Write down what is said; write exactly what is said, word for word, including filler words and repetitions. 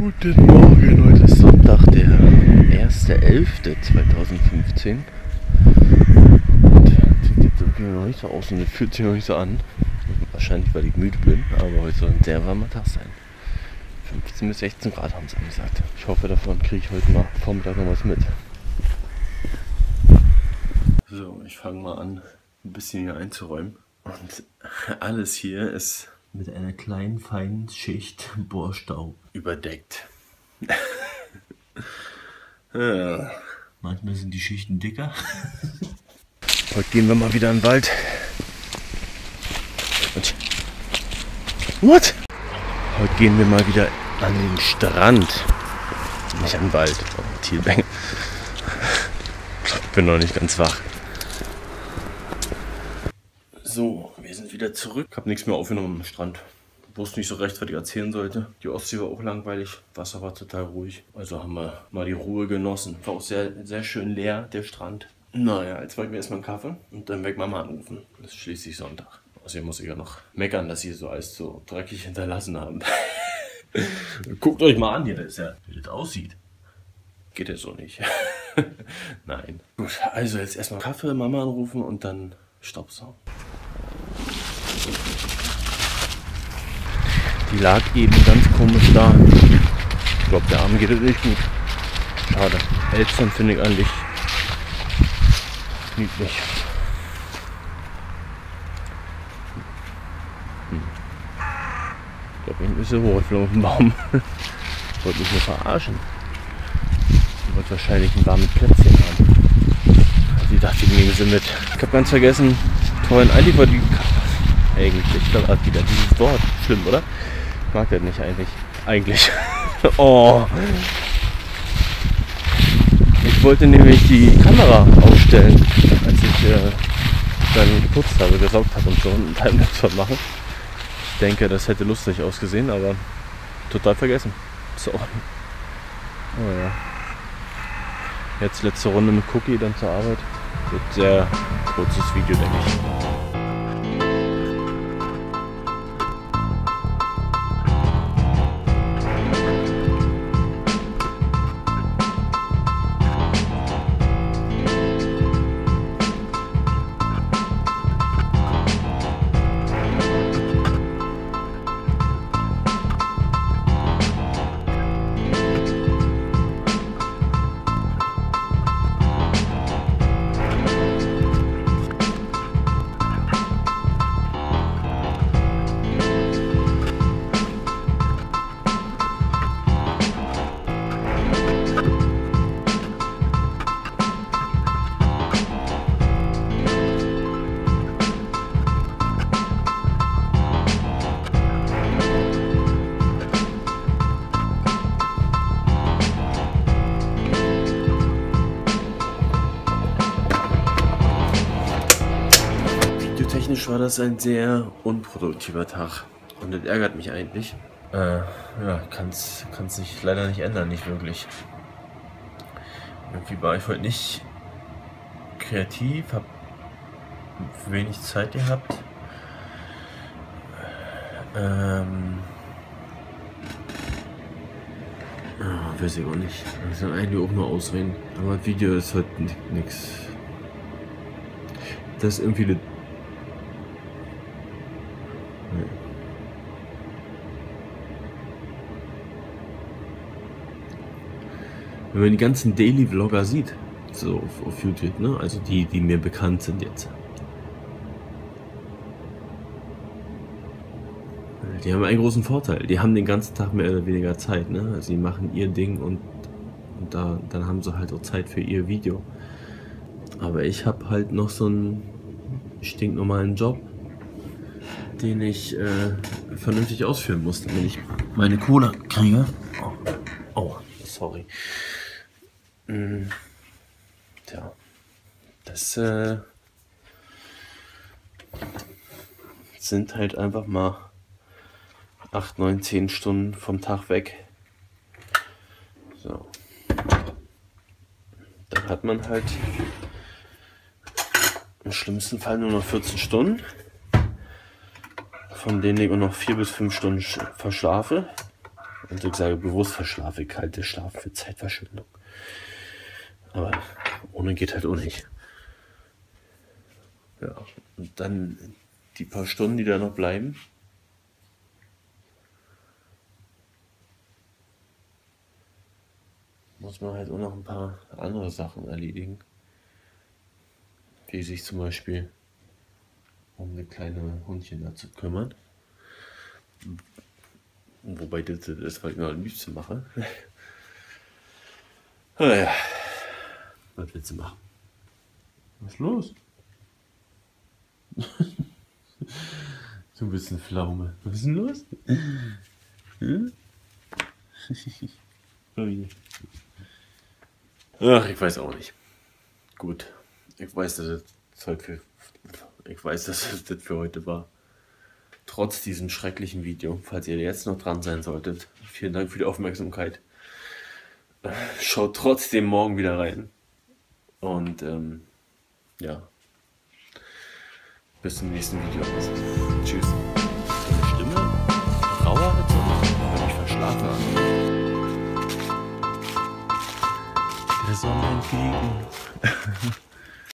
Guten Morgen, heute ist Sonntag, der erster elfter zweitausendfünfzehn. Und sieht jetzt irgendwie noch nicht so aus und fühlt sich noch nicht so an. Wahrscheinlich, weil ich müde bin, aber heute soll ein sehr warmer Tag sein. fünfzehn bis sechzehn Grad haben sie angesagt. Ich hoffe, davon kriege ich heute mal Vormittag noch was mit. So, ich fange mal an, ein bisschen hier einzuräumen. Und alles hier ist mit einer kleinen, feinen Schicht Bohrstaub überdeckt. Ja. Manchmal sind die Schichten dicker. Heute gehen wir mal wieder in den Wald. Und What? Heute gehen wir mal wieder an den Strand. Nicht an den Wald, an Tierbank. Ich bin noch nicht ganz wach. So, wir sind wieder zurück. Ich habe nichts mehr aufgenommen am Strand. Ich wusste nicht so recht, was ich erzählen sollte. Die Ostsee war auch langweilig. Wasser war total ruhig. Also haben wir mal die Ruhe genossen. War auch sehr, sehr schön leer, der Strand. Naja, jetzt wollten wir erstmal einen Kaffee und dann weg Mama anrufen. Das ist schließlich Sonntag. Außerdem muss ich ja noch meckern, dass sie so alles so dreckig hinterlassen haben. Guckt euch mal an, hier das ist ja, wie das aussieht. Geht ja so nicht. Nein. Gut, also jetzt erstmal Kaffee, Mama anrufen und dann Staubsaugen. Die lag eben ganz komisch da. Ich glaube, der Arm geht richtig gut. Schade. Elstern finde ich eigentlich niedlich. Hm. Ich glaube, ich müsste hoch. Ich bin auf dem Baum. Ich wollte mich nur verarschen. Ich wollte wahrscheinlich ein warmes Plätzchen haben. Die dachte, die nehmen sie mit. Ich habe ganz vergessen, tollen eigentlich war die eigentlich. Ich glaube, wieder dieses Wort. Schlimm, oder? Ich mag das nicht eigentlich. Eigentlich. Oh. Ich wollte nämlich die Kamera aufstellen, als ich äh, dann geputzt habe, gesaugt habe und so und einen Timelapse machen. Ich denke, das hätte lustig ausgesehen, aber total vergessen. So. Oh ja. Jetzt letzte Runde mit Cookie, dann zur Arbeit. Wird ein sehr kurzes Video, denke ich. Technisch war das ein sehr unproduktiver Tag und das ärgert mich eigentlich. Äh, ja, kann's, kann's sich leider nicht ändern, nicht wirklich. Irgendwie war ich heute nicht kreativ, hab wenig Zeit gehabt. Ähm, oh, weiß ich auch nicht. Das sind eigentlich auch nur Ausreden. Aber das Video ist heute nichts. Das ist irgendwie eine Wenn man die ganzen Daily Vlogger sieht, so auf, auf YouTube, ne? Also die, die mir bekannt sind jetzt. Die haben einen großen Vorteil, die haben den ganzen Tag mehr oder weniger Zeit, ne? Also die machen ihr Ding und, und da, dann haben sie halt auch Zeit für ihr Video. Aber ich habe halt noch so einen stinknormalen Job, den ich äh, vernünftig ausführen muss, damit ich meine Cola kriege. Oh. Oh. Sorry. Mm, tja, das äh, sind halt einfach mal acht, neun, zehn Stunden vom Tag weg. So. Dann hat man halt im schlimmsten Fall nur noch vierzehn Stunden, von denen ich nur noch vier bis fünf Stunden verschlafe. Und ich sage bewusst verschlafe ich halt, der Schlaf für Zeitverschwendung. Aber ohne geht halt auch nicht. Ja, und dann die paar Stunden, die da noch bleiben. Muss man halt auch noch ein paar andere Sachen erledigen. Wie sich zum Beispiel um eine kleine Hundchen dazu kümmern. Wobei das ist, was ich noch am liebsten mache. Naja, was willst du machen? Was ist los? Du bist eine Pflaume. Was ist denn los? Hm? Ach, ich weiß auch nicht. Gut, ich weiß, dass das Zeug für, ich weiß, dass das für heute war. Trotz diesem schrecklichen Video, falls ihr jetzt noch dran sein solltet, vielen Dank für die Aufmerksamkeit. Schaut trotzdem morgen wieder rein. Und ähm, ja, bis zum nächsten Video. Tschüss. Deine Stimme? Rauer hat so machen, wenn ich verschlafen habe. Der Sonnenfliegen.